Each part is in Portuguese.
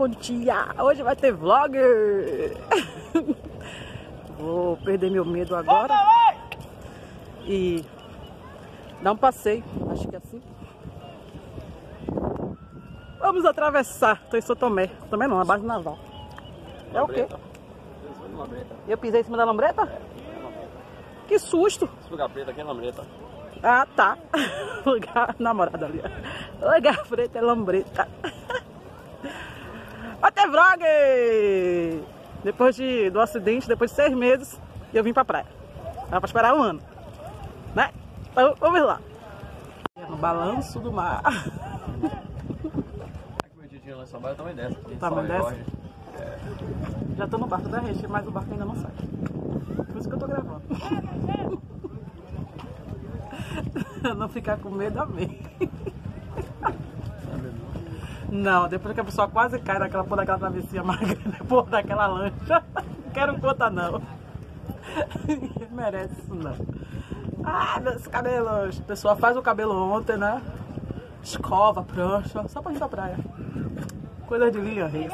bom dia! Hoje vai ter vlog! Vou perder meu medo agora e dar um passeio, acho que é assim. Vamos atravessar, estou em São Tomé. Tomé não, a base naval. É o quê? Eu pisei em cima da lambreta? Que susto! Esse lugar preto aqui é lambreta. Ah, tá. Lugar namorado ali. Lugar preto é lambreta. Até vlog! Depois do acidente, depois de 6 meses, eu vim pra praia. Era pra esperar 1 ano. Né? Então, vamos lá. No balanço do mar. Também desce? Já tô no barco da Reche, mas o barco ainda não sai. Por isso que eu tô gravando. Não ficar com medo, amém. Não, depois que a pessoa quase cai naquela porra daquela travessia, depois daquela lancha, não quero conta não. Ninguém merece isso não. Ah, meus cabelos. A pessoa faz o cabelo ontem, né? Escova, prancha, só pra ir pra praia. Coisa de linha, Reis.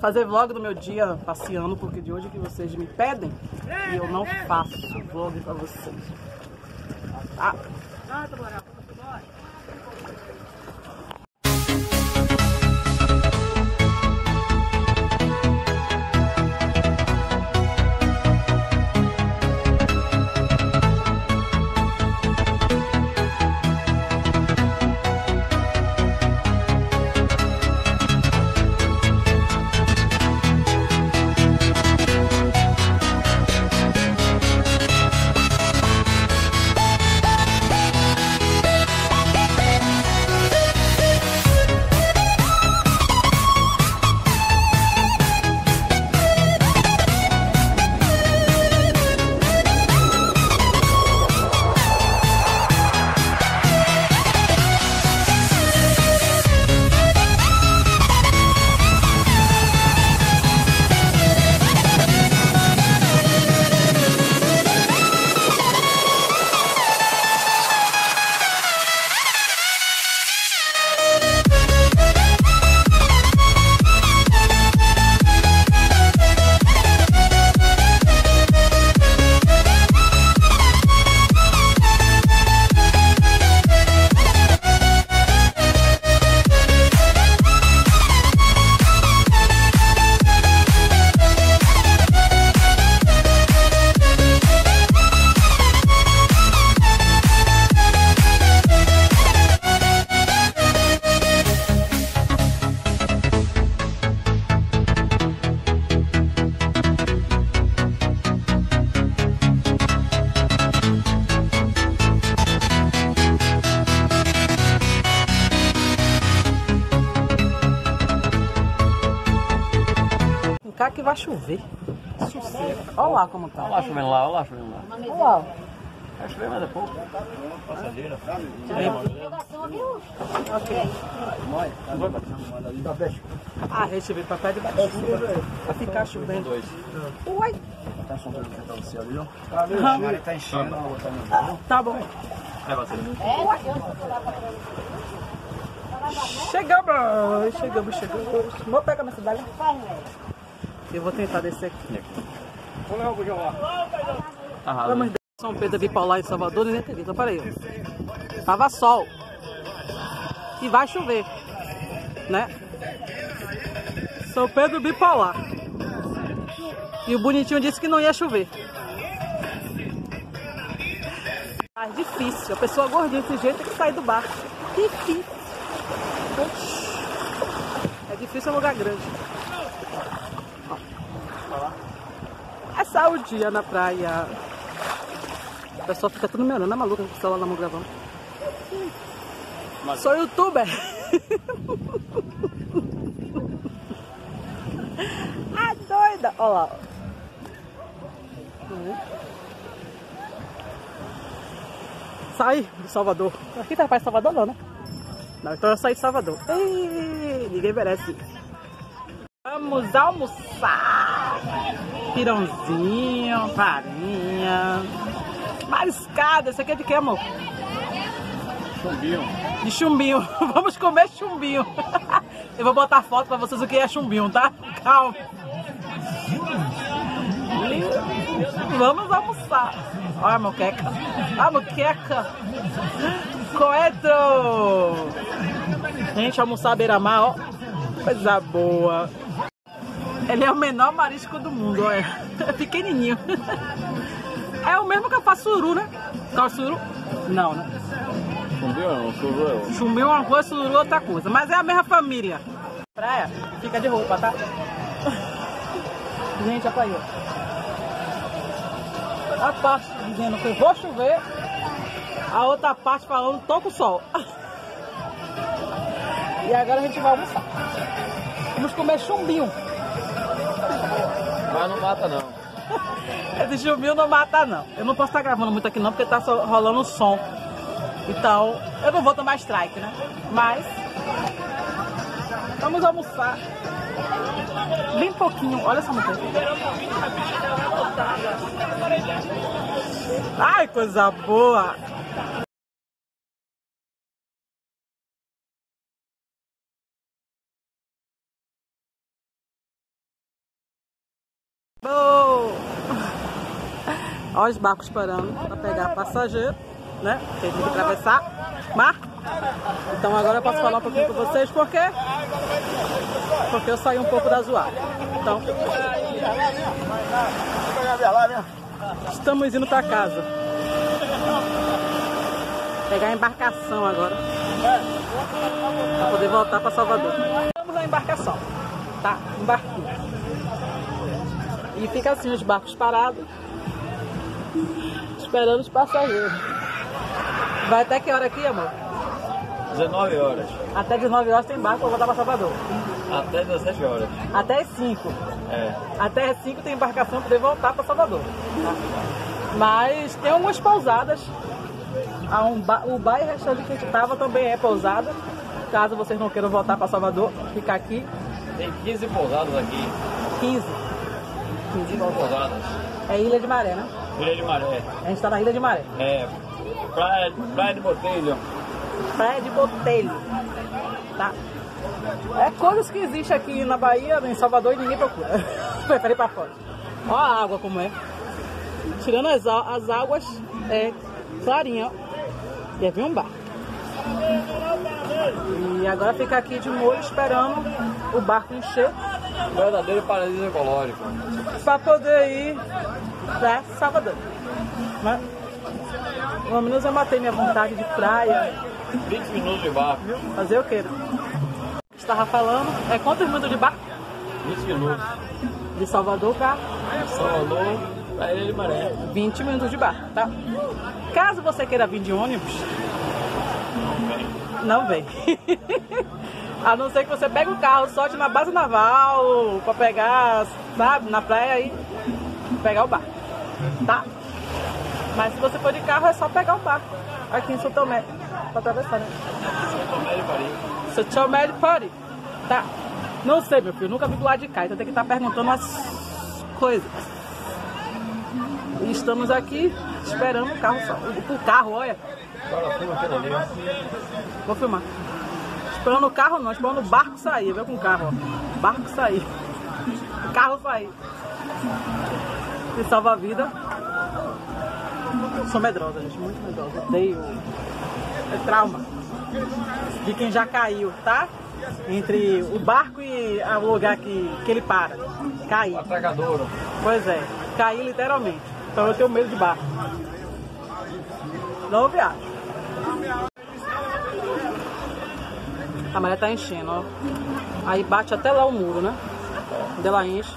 Fazer vlog do meu dia passeando, porque de hoje que vocês me pedem e eu não faço vlog pra vocês. Ah. Que vai chover. Sossego. Olha lá como tá. Olha lá chovendo lá, olha lá chovendo lá. Olha lá. Vai chover mais a pouco. Passageira. Ok. Ah, recebi pra praia de Botelho. Vai ficar chovendo. Uai. Tá chovendo que tá no céu ali, ó. Tá enchendo. Tá bom. Chegamos. Vou pegar minha cidade. Eu vou tentar descer aqui. Vamos levar o bujão lá. Vamos descer São Pedro Bipolar em Salvador, né? Então, peraí. Tava sol. E vai chover. Né? São Pedro Bipolar. E o bonitinho disse que não ia chover. Ah, difícil. A pessoa gordinha desse jeito tem que sair do barco. Difícil. É difícil um lugar grande. Passar o dia na praia. O pessoal fica tudo me olhando, é maluca com o celular na mão gravando. Sou youtuber. Ah, doida. Olha lá. Saí de Salvador. Aqui tá pra Salvador não, né? Não, então eu saí de Salvador. Ei, ninguém merece. Vamos almoçar. Pirãozinho, farinha, mariscada. Isso aqui é de que, amor? Chumbinho. De chumbinho. Vamos comer chumbinho. Eu vou botar foto pra vocês o que é chumbinho, tá? Calma. Vamos almoçar. Olha a moqueca. A moqueca. Coetro. Gente, almoçar à beira-mar, ó. Coisa boa. Ele é o menor marisco do mundo, olha. É pequenininho. É o mesmo que a passuru, né? Caçuru? Não, né? Chumbinho é uma coisa, sururu é outra coisa. Mas é a mesma família. Praia fica de roupa, tá? Gente, olha aí, ó. A parte dizendo que vou chover. A outra parte falando toca o sol. E agora a gente vai almoçar. Vamos comer chumbinho. Mas não mata, não. Esse chumbinho não mata, não. Eu não posso estar gravando muito aqui, não, porque tá só rolando o som. Então, eu não vou tomar strike, né? Mas vamos almoçar. Bem pouquinho, olha essa moqueca. Ai, coisa boa! Olha os barcos parando para pegar passageiro, né? Tem que atravessar mar. Então agora eu posso falar um pouquinho com vocês porque eu saí um pouco da zoada. Então estamos indo para casa. Pegar a embarcação agora para poder voltar para Salvador. Estamos na embarcação, tá? Um barquinho. E fica assim os barcos parados. Esperando os passageiros. Vai até que hora aqui, amor? 19 horas. Até 19 horas tem barco pra voltar pra Salvador. Até 17 horas. Até as 5. É. Até as 5 tem embarcação pra poder voltar pra Salvador. Tá? Mas tem algumas pousadas. O bar e o restaurante que a gente tava também é pousada. Caso vocês não queiram voltar pra Salvador, ficar aqui. Tem 15 pousadas aqui. 15 pousadas. É Ilha de Maré, né? Ilha de Maré. A gente tá na Ilha de Maré. É. Praia de Botelho. Praia de Botelho. Tá. É coisas que existem aqui na Bahia, em Salvador, e ninguém procura. Prefere ir pra fora. Ó a água como é. Tirando as águas, é clarinha, ó. E havia um bar. E agora fica aqui de molho esperando o barco encher. Um verdadeiro paraíso ecológico. Pra poder ir pra Salvador. Mas, pelo menos eu matei minha vontade de praia. 20 minutos de barco. Fazer o que? Estava falando. É quantos minutos de barco? 20 minutos. De Salvador pra? Salvador pra Ilha de Maré. 20 minutos de barco, tá? Caso você queira vir de ônibus, não vem. A não ser que você pegue o carro, solte na base naval, pra pegar, sabe, na praia e pegar o barco, tá? Mas se você for de carro, é só pegar o barco aqui em São Tomé, pra atravessar, né? São Tomé de Pari. Tá? Não sei, meu filho, nunca vi do lado de cá, então tem que estar perguntando as coisas. E estamos aqui esperando o carro, o carro, olha. Vou filmar. Esperando o carro não, esperando o barco sair, viu, com o carro, ó. Barco sair. O carro sair. E salva a vida. Eu sou medrosa, gente, muito medrosa. Odeio. É trauma. De quem já caiu, tá? Entre o barco e o lugar que ele para. Cair. Atracadouro. Pois é, cair literalmente. Então eu tenho medo de barco. Não viajo. A maré tá enchendo, ó. Aí bate até lá o muro, né? Quando ela enche.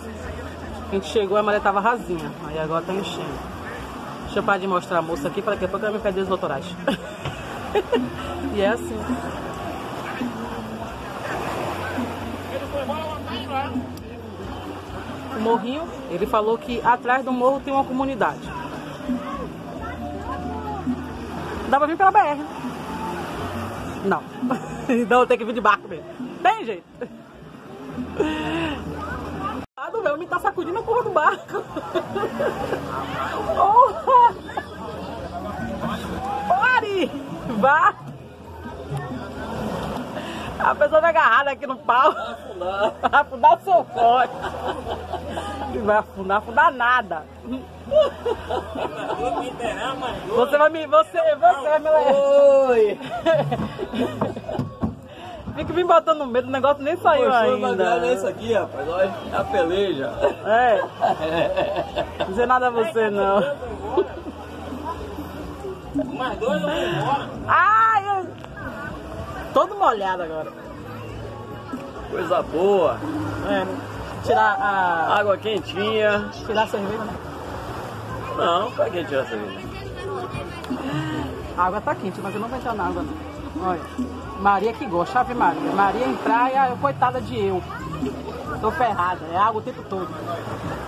A gente chegou, a maré tava rasinha. Aí agora tá enchendo. Deixa eu parar de mostrar a moça aqui, para daqui a pouco ela me perde os autorais. E é assim. O morrinho, ele falou que atrás do morro tem uma comunidade. Dá pra vir pela BR. Não. Então tem que vir de barco mesmo. Tem jeito. Ah, do velho me tá sacudindo a porra do barco. Porra! Pare! Vá! A pessoa vai agarrada aqui no pau. Vai afundar. Vai afundar o seu corte. Não vai afundar, afundar nada. Você vai me... Você vai me... Fica me botando medo, o negócio nem saiu ainda. É isso aqui, rapaz. Olha a peleja. É. Não dizer nada a você, não. Mais dois não vão embora. Ai, eu... Todo molhado agora. Coisa boa. É. Tirar a... Água quentinha. Tirar a cerveja, né? Não, pra que tirar a cerveja? A água tá quente, mas eu não vou entrar na água, não. Olha, Maria que gosta, Ave Maria. Maria em praia, coitada de eu. Tô ferrada, é água o tempo todo.